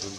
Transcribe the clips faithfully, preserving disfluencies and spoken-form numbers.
Yeah,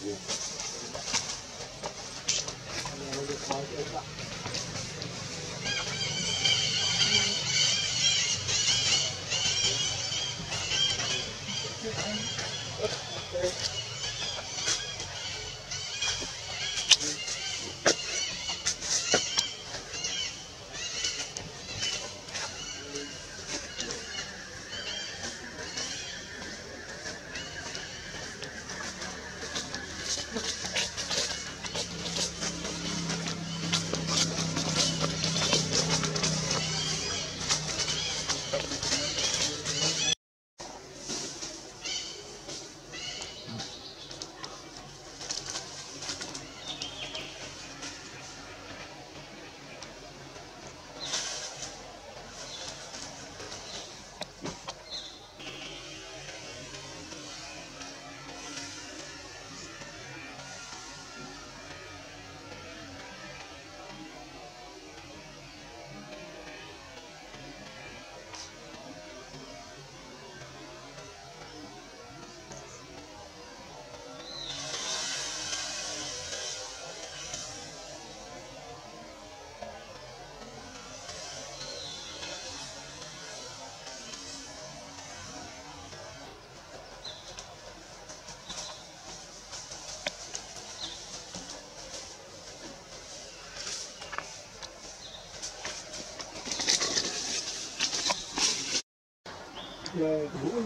cool.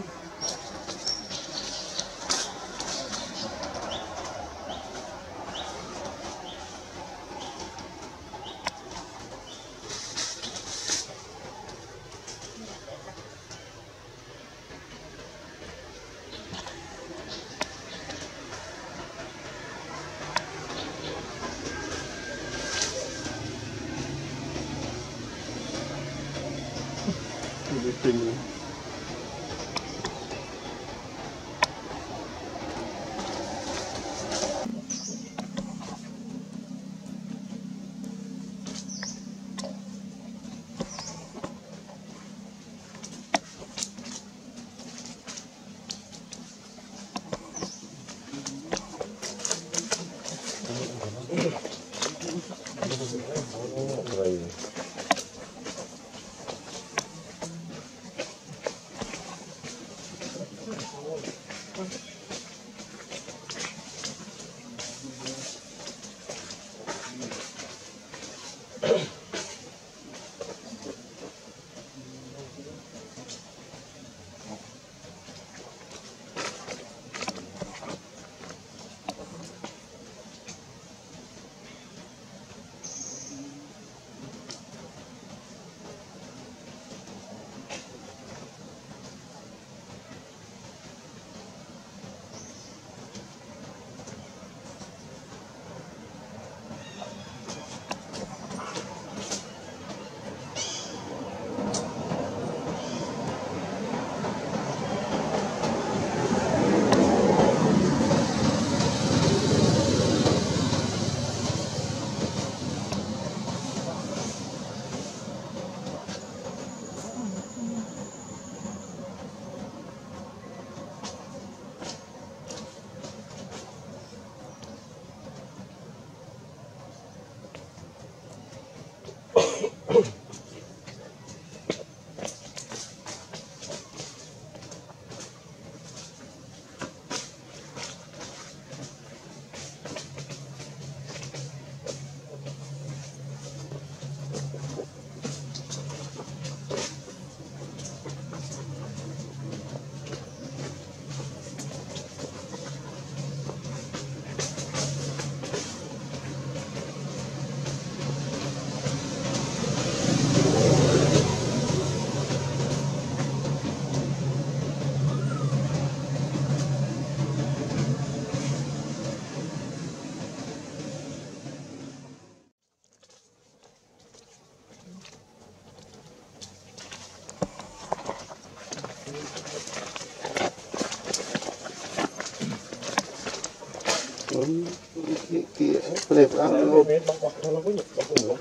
Đẹp ăn luôn. Nó có nhịp, nó có nhịp.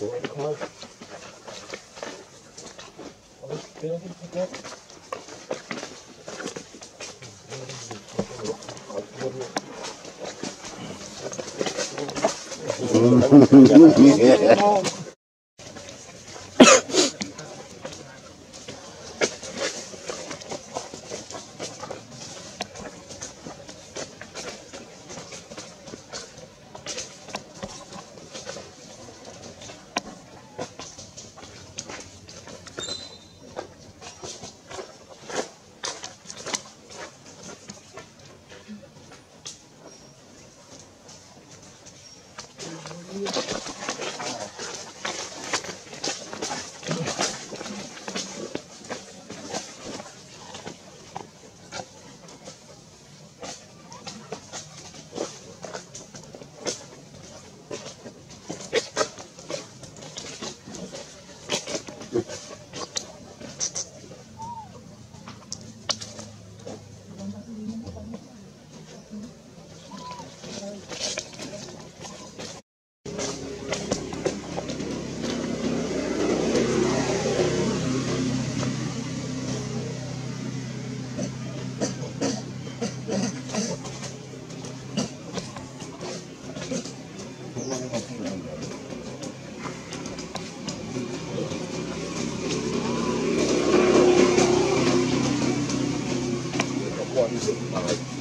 Đúng không? Nó có nhịp. All right.